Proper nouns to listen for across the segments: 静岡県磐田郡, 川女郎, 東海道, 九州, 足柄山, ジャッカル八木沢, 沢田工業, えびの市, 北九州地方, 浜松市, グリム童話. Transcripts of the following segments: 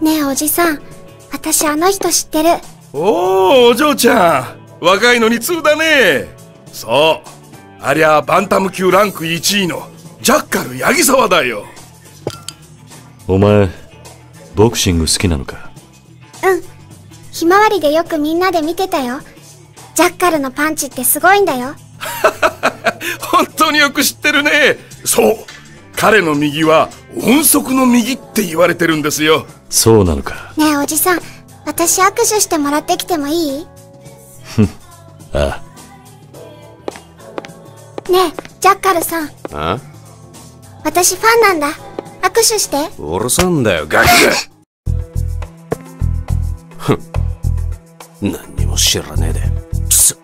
ねえおじさん、私あの人知ってる。おお、お嬢ちゃん、若いのに通だね。そう、ありゃバンタム級ランク1位のジャッカル八木沢だよ。お前ボクシング好きなのか。うん、ひまわりでよくみんなで見てたよ。ジャッカルのパンチってすごいんだよ。本当によく知ってるね。そう、彼の右は音速の右って言われてるんですよ。そうなのか。ねえおじさん、私握手してもらってきてもいい？ああ。ねえジャッカルさん。ああ？私ファンなんだ。握手して。うるさんだよガキが。ふん。何にも知らねえで。くそ。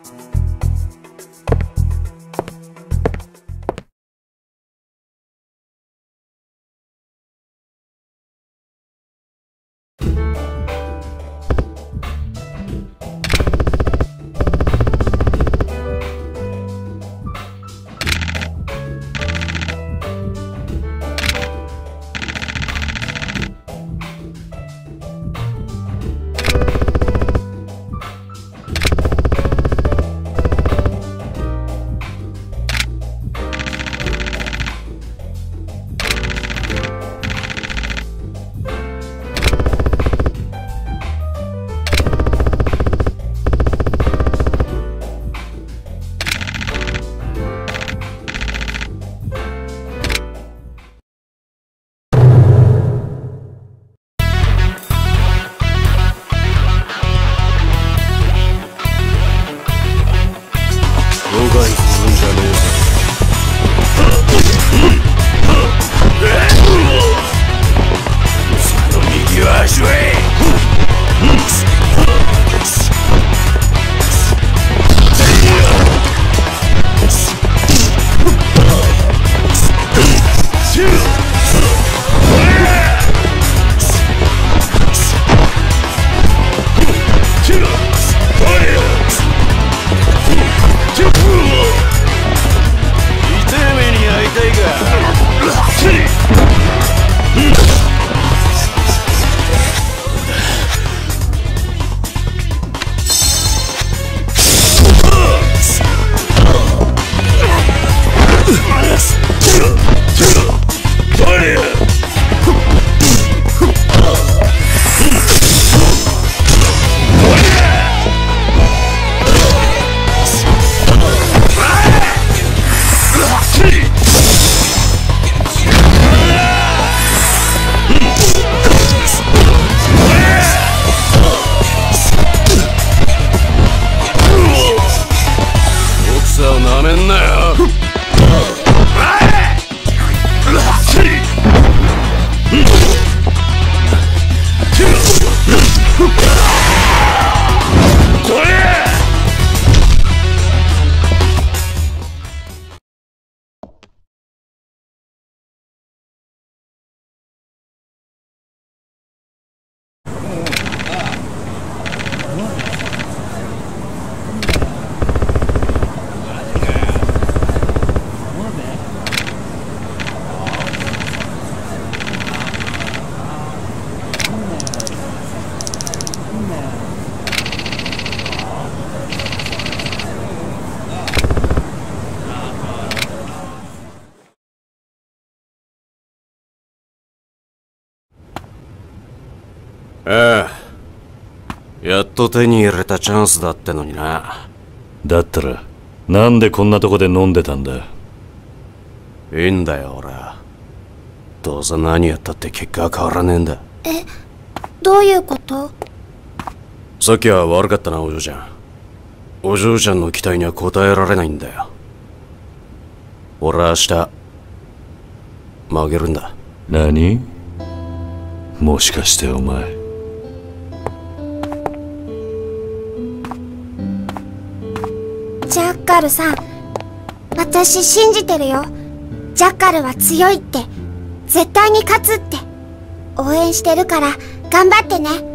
ああ、やっと手に入れたチャンスだってのにな。だったらなんでこんなとこで飲んでたんだ。いいんだよ俺は。どうせ何やったって結果は変わらねえんだ。え、どういうこと？さっきは悪かったなお嬢ちゃん。お嬢ちゃんの期待には応えられないんだよ。俺は明日負けるんだ。何？もしかしてお前ジャッカルさん、私信じてるよ。ジャッカルは強いって、絶対に勝つって。応援してるから頑張ってね。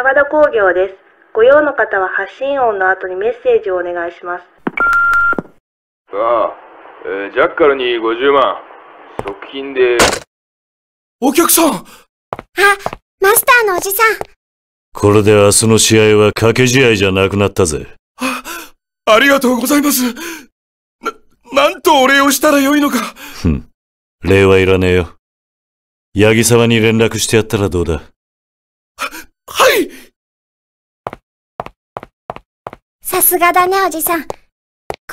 沢田工業です。ご用の方は発信音の後にメッセージをお願いします。ああ、ジャッカルに50万。即金で。お客さん。あ、マスターのおじさん。これで明日の試合は掛け試合じゃなくなったぜ。ありがとうございます。なんとお礼をしたらよいのか。ふん、礼はいらねえよ。八木沢に連絡してやったらどうだ。はい。さすがだね、おじさん。こ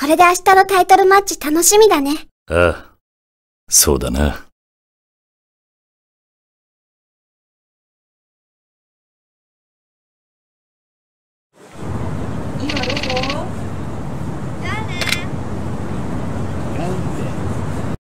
れで明日のタイトルマッチ楽しみだね。ああ、そうだな。